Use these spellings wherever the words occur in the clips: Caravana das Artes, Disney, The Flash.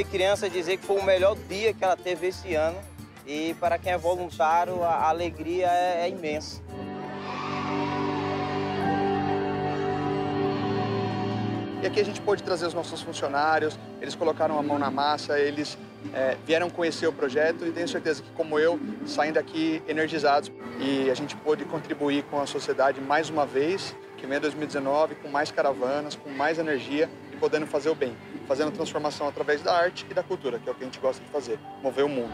escutei criança dizer que foi o melhor dia que ela teve esse ano. E para quem é voluntário, a alegria é imensa. E aqui a gente pôde trazer os nossos funcionários, eles colocaram a mão na massa, eles vieram conhecer o projeto e tenho certeza que, como eu, saem daqui energizados. E a gente pôde contribuir com a sociedade mais uma vez, que vem 2019, com mais caravanas, com mais energia e podendo fazer o bem, fazendo transformação através da arte e da cultura, que é o que a gente gosta de fazer, mover o mundo.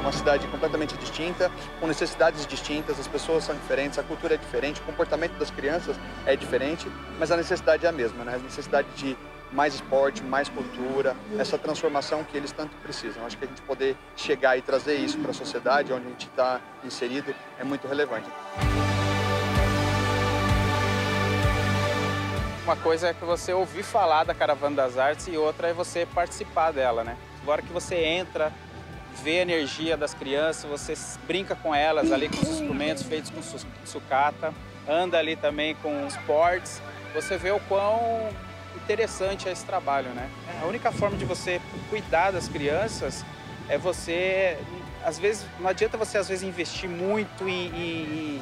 Uma cidade completamente distinta, com necessidades distintas, as pessoas são diferentes, a cultura é diferente, o comportamento das crianças é diferente, mas a necessidade é a mesma, né? A necessidade de mais esporte, mais cultura, essa transformação que eles tanto precisam. Acho que a gente poder chegar e trazer isso para a sociedade, onde a gente está inserido, é muito relevante. Uma coisa é que você ouvir falar da Caravana das Artes e outra é você participar dela, né? Agora que você entra, vê a energia das crianças, você brinca com elas ali com os instrumentos feitos com sucata, anda ali também com esportes, você vê o quão interessante é esse trabalho, né? A única forma de você cuidar das crianças é você, às vezes, não adianta você às vezes investir muito em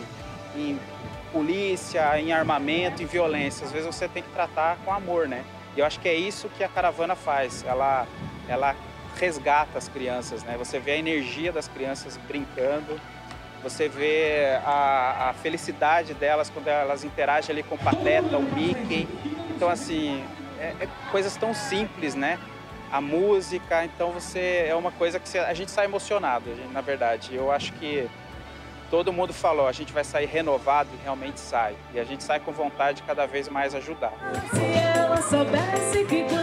polícia, em armamento, em violência, às vezes você tem que tratar com amor, né? E eu acho que é isso que a caravana faz, ela resgata as crianças, né? Você vê a energia das crianças brincando, você vê a felicidade delas quando elas interagem ali com o Pateta, o Mickey. Então, assim, coisas tão simples, né? A música, então é uma coisa que a gente sai emocionado, na verdade. Eu acho que todo mundo falou, a gente vai sair renovado e realmente sai. E a gente sai com vontade de cada vez mais ajudar. Se ela soubesse que